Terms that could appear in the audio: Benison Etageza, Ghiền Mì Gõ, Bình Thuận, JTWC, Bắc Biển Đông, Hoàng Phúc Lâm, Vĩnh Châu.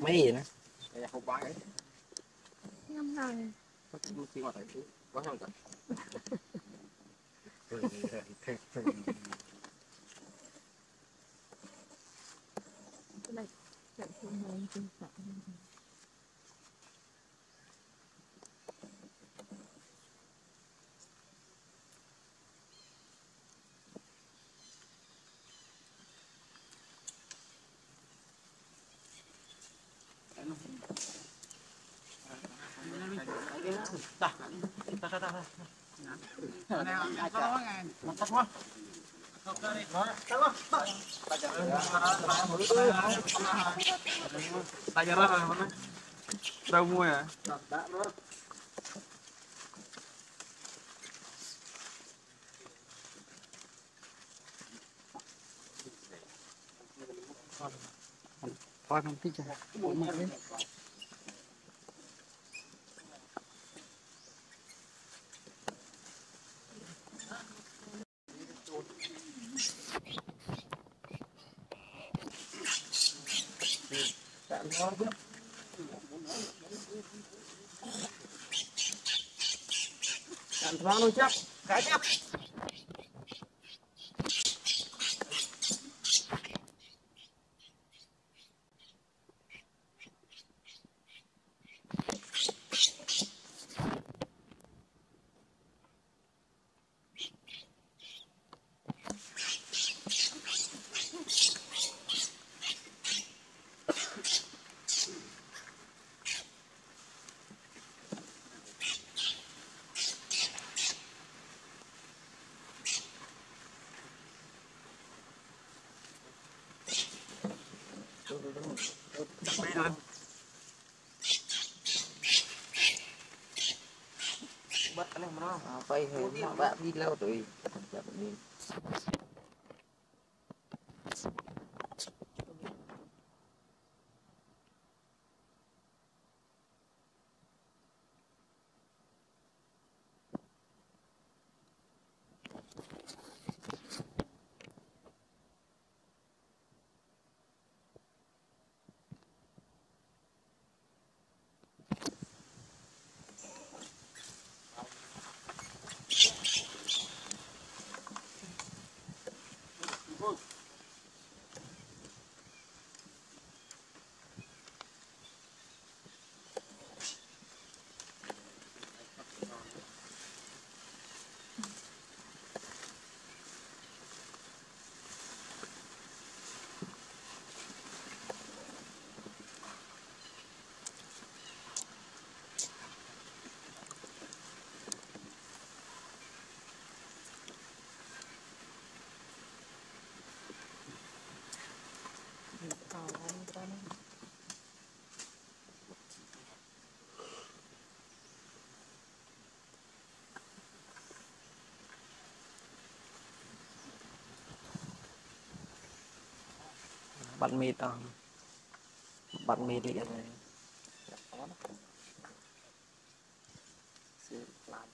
Mấy gì nữa? Đây là hộp bãi ấy. Ngâm rồi. Khi mà thấy quá ngâm rồi. Đây, chạy xuống này trên sẵn. Dah, dah. Nah, Hãy subscribe cho kênh Ghiền Mì Gõ. Quay hình nó bạn đi lâu rồi chậm đi. Bạn mì đi này. Sẽ làm